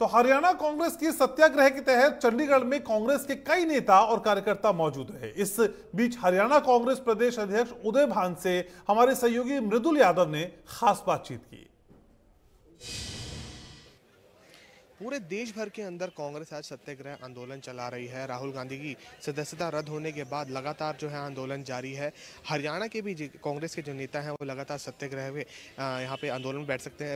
तो हरियाणा कांग्रेस की सत्याग्रह के तहत चंडीगढ़ में कांग्रेस के कई नेता और कार्यकर्ता मौजूद रहे। इस बीच हरियाणा कांग्रेस प्रदेश अध्यक्ष उदय भान से हमारे सहयोगी मृदुल यादव ने खास बातचीत की। पूरे देश भर के अंदर कांग्रेस आज सत्याग्रह आंदोलन चला रही है। राहुल गांधी की सदस्यता रद्द होने के बाद लगातार जो है आंदोलन जारी है। हरियाणा के भी कांग्रेस के जो नेता हैं वो लगातार सत्याग्रह में यहाँ पे आंदोलन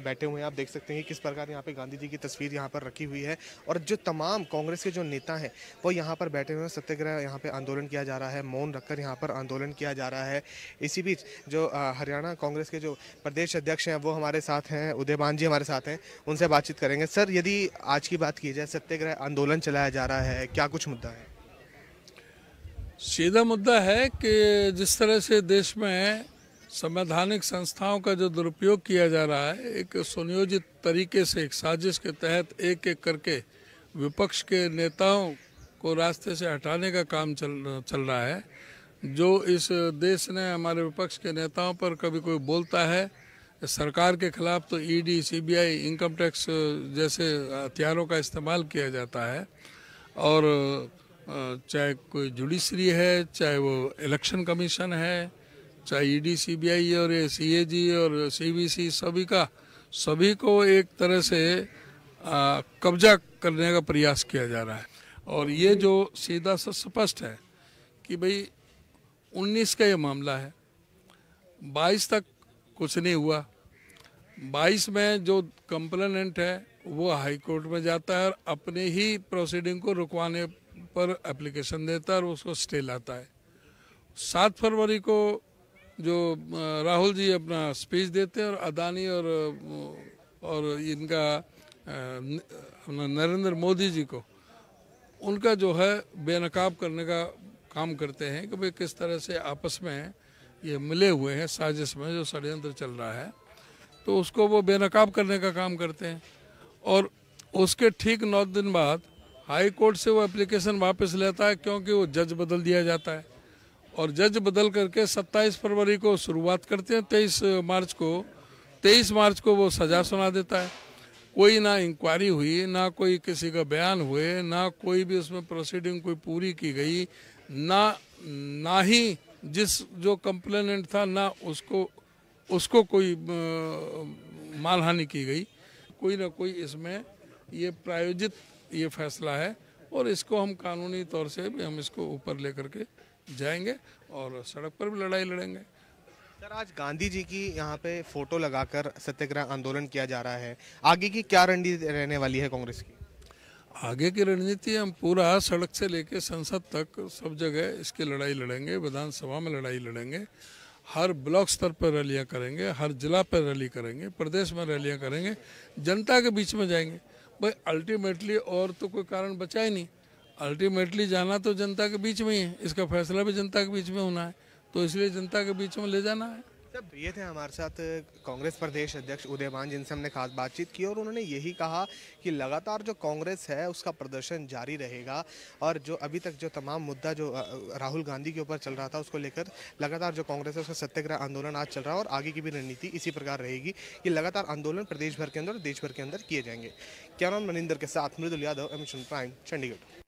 बैठे हुए हैं। आप देख सकते हैं किस प्रकार यहाँ पे गांधी जी की तस्वीर यहाँ पर रखी हुई है और जो तमाम कांग्रेस के जो नेता हैं वो यहाँ पर बैठे हुए हैं। सत्याग्रह यहाँ पर आंदोलन किया जा रहा है, मौन रखकर यहाँ पर आंदोलन किया जा रहा है। इसी बीच जो हरियाणा कांग्रेस के जो प्रदेश अध्यक्ष हैं वो हमारे साथ हैं, उदय भान जी हमारे साथ हैं, उनसे बातचीत करेंगे। सर, यदि आज की बात की जाए, सत्याग्रह आंदोलन चलाया जा रहा है, क्या कुछ मुद्दा है? सीधा मुद्दा है कि जिस तरह से देश में संवैधानिक संस्थाओं का जो दुरुपयोग किया जा रहा है, एक सुनियोजित तरीके से, एक साजिश के तहत एक एक करके विपक्ष के नेताओं को रास्ते से हटाने का काम चल रहा है। जो इस देश ने हमारे विपक्ष के नेताओं पर कभी कोई बोलता है सरकार के खिलाफ तो ईडी, सीबीआई, इनकम टैक्स जैसे हथियारों का इस्तेमाल किया जाता है। और चाहे कोई जुडिशरी है, चाहे वो इलेक्शन कमीशन है, चाहे ईडी, सीबीआई और सीएजी और सीबीसी, सभी को एक तरह से कब्जा करने का प्रयास किया जा रहा है। और ये जो सीधा सा स्पष्ट है कि भाई 19 का ये मामला है, 22 तक कुछ नहीं हुआ। 22 में जो कंप्लेनेंट है वो हाई कोर्ट में जाता है और अपने ही प्रोसीडिंग को रुकवाने पर एप्लीकेशन देता है और उसको स्टे लाता है। 7 फरवरी को जो राहुल जी अपना स्पीच देते हैं और अदानी और इनका नरेंद्र मोदी जी को उनका जो है बेनकाब करने का काम करते हैं कि भाई किस तरह से आपस में ये मिले हुए हैं साजिश में, जो षड्यंत्र चल रहा है तो उसको वो बेनकाब करने का काम करते हैं। और उसके ठीक 9 दिन बाद हाई कोर्ट से वो एप्लीकेशन वापस लेता है क्योंकि वो जज बदल दिया जाता है और जज बदल करके 27 फरवरी को शुरुआत करते हैं। 23 मार्च को वो सज़ा सुना देता है। कोई ना इंक्वायरी हुई, ना कोई किसी का बयान हुए, ना कोई भी उसमें प्रोसीडिंग कोई पूरी की गई, ना ही जिस जो कंप्लेनेंट था ना उसको कोई मानहानि की गई। कोई ना कोई इसमें ये प्रायोजित ये फैसला है और इसको हम कानूनी तौर से भी हम इसको ऊपर लेकर के जाएंगे और सड़क पर भी लड़ाई लड़ेंगे। सर, आज गांधी जी की यहाँ पे फोटो लगाकर सत्याग्रह आंदोलन किया जा रहा है, आगे की क्या रणनीति रहने वाली है कांग्रेस की? आगे की रणनीति हम पूरा सड़क से लेकर संसद तक सब जगह इसकी लड़ाई लड़ेंगे, विधानसभा में लड़ाई लड़ेंगे, हर ब्लॉक स्तर पर रैलियां करेंगे, हर जिला पर रैली करेंगे, प्रदेश में रैलियां करेंगे, जनता के बीच में जाएंगे। भाई अल्टीमेटली और तो कोई कारण बचा ही नहीं, अल्टीमेटली जाना तो जनता के बीच में ही है, इसका फैसला भी जनता के बीच में होना है, तो इसलिए जनता के बीच में ले जाना है। तब ये थे हमारे साथ कांग्रेस प्रदेश अध्यक्ष उदय भान, जिनसे हमने खास बातचीत की और उन्होंने यही कहा कि लगातार जो कांग्रेस है उसका प्रदर्शन जारी रहेगा और जो अभी तक जो तमाम मुद्दा जो राहुल गांधी के ऊपर चल रहा था उसको लेकर लगातार जो कांग्रेस है उसका सत्याग्रह आंदोलन आज चल रहा है और आगे की भी रणनीति इसी प्रकार रहेगी कि लगातार आंदोलन प्रदेश भर के अंदर और देश भर के अंदर किए जाएंगे। कैमरामैन मनिंदर के साथ मृदुल यादव, MH1 प्राइम, चंडीगढ़।